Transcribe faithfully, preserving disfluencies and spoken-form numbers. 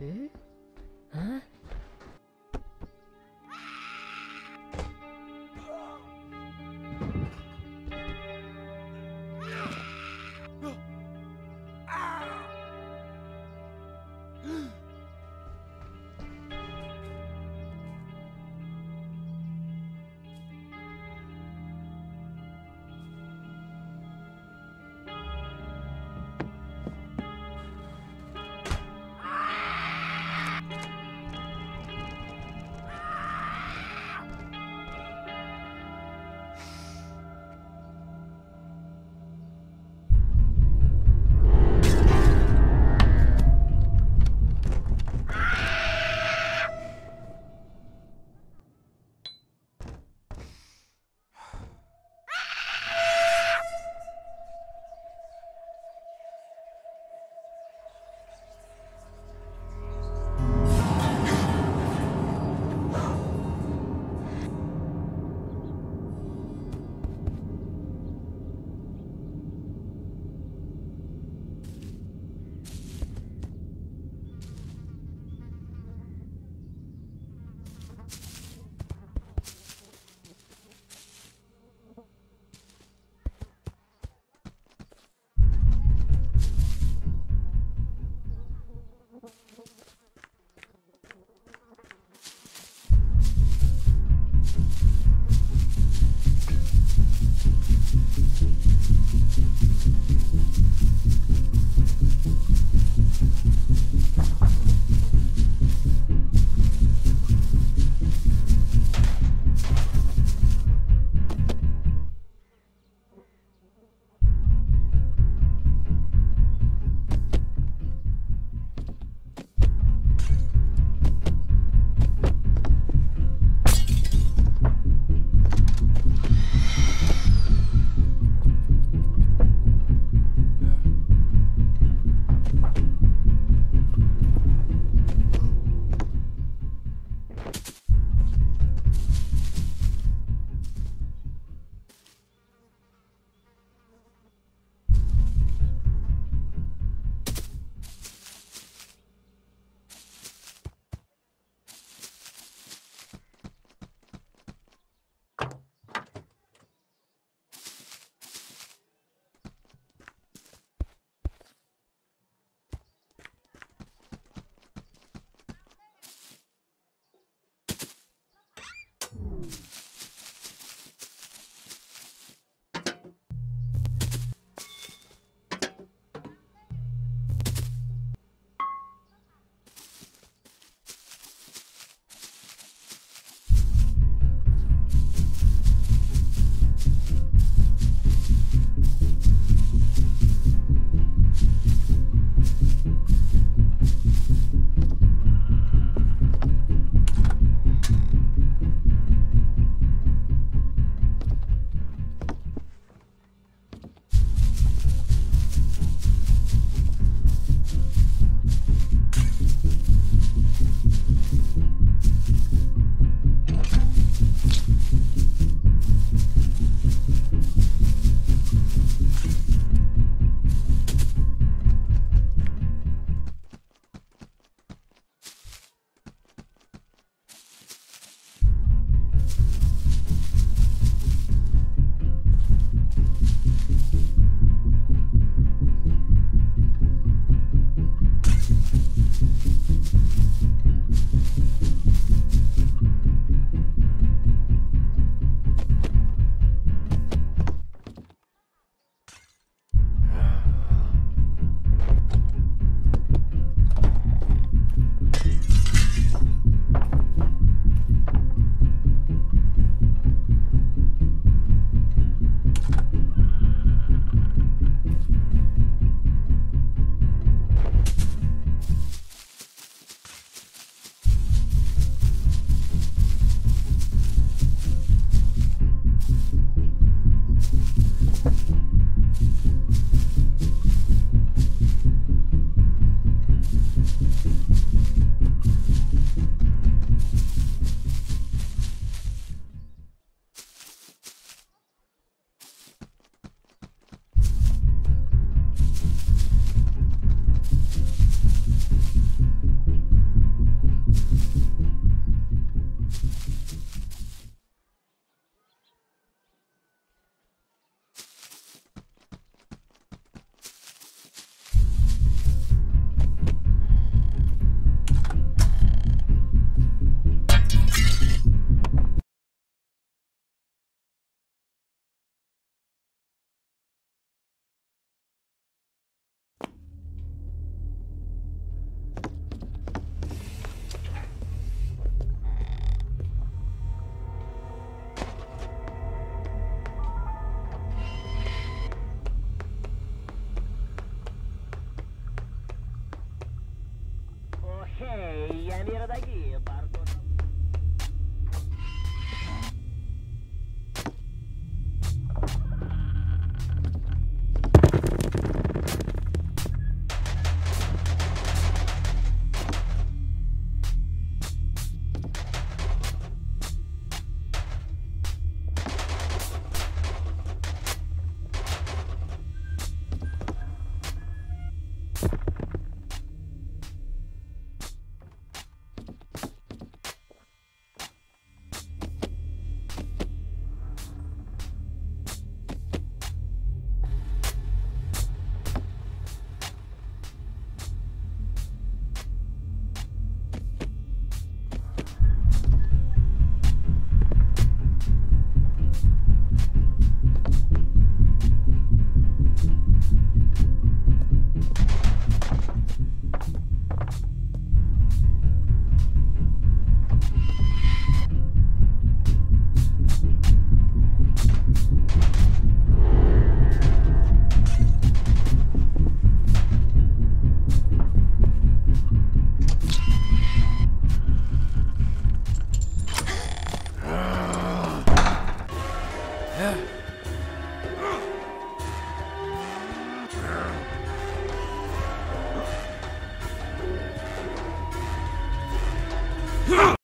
Eh? Huh? No!